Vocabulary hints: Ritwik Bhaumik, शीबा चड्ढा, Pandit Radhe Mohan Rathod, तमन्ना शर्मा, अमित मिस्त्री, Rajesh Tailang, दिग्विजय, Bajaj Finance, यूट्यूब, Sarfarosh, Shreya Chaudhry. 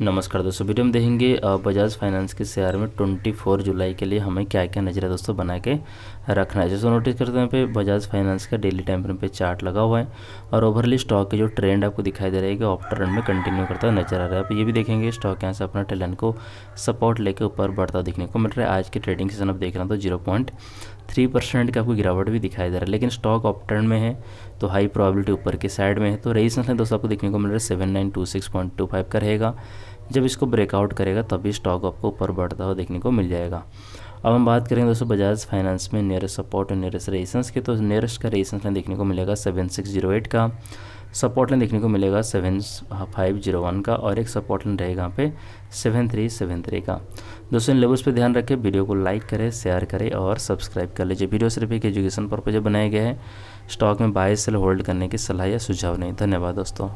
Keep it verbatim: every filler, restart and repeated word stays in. नमस्कार दोस्तों, वीडियो में देखेंगे बजाज फाइनेंस के शेयर में चौबीस जुलाई के लिए हमें क्या क्या नजरिया दोस्तों बना के रखना है। जैसे नोटिस करते हैं पे बजाज फाइनेंस का डेली टाइम फ्रेम पे चार्ट लगा हुआ है और ओवरली स्टॉक के जो ट्रेंड आपको दिखाई दे रहा है कि अप ट्रेंड में कंटिन्यू करता नजर आ रहा है। आप ये भी देखेंगे स्टॉक यहाँ से अपना टेलन को सपोर्ट लेकर ऊपर बढ़ता देखने को मिल रहा है। आज के ट्रेडिंग सेशन आप देख रहे हैं तो जीरो पॉइंट थ्री परसेंट का आपको गिरावट भी दिखाई दे रहा है, लेकिन स्टॉक अप ट्रेंड में है तो हाई प्रोबेबिलिटी ऊपर की साइड में है। तो रेजिस्टेंस दोस्तों आपको देखने को मिल रहा है seven nine two six point two five का रहेगा। जब इसको ब्रेकआउट करेगा तभी स्टॉक आपको ऊपर बढ़ता हुआ देखने को मिल जाएगा। अब हम बात करेंगे दोस्तों बजाज फाइनेंस में नियरेस्ट सपोर्ट और नियरेस्ट रेजिस्टेंस के। तो नियरेस्ट का रेजिस्टेंस लाइन देखने को मिलेगा सेवन सिक्स जीरो एट का, सपोर्ट लाइन देखने को मिलेगा सेवन फाइव जीरो वन का और एक सपोर्ट लाइन रहेगा यहाँ पे सेवन थ्री सेवन थ्री का। दोस्तों इन लेवल्स पे ध्यान रखें, वीडियो को लाइक करें, शेयर करें और सब्सक्राइब कर लीजिए। वीडियो सिर्फ एक एजुकेशन पर्पज बनाया गया है। स्टॉक में बाय सेल होल्ड करने की सलाह या सुझाव नहीं। धन्यवाद दोस्तों।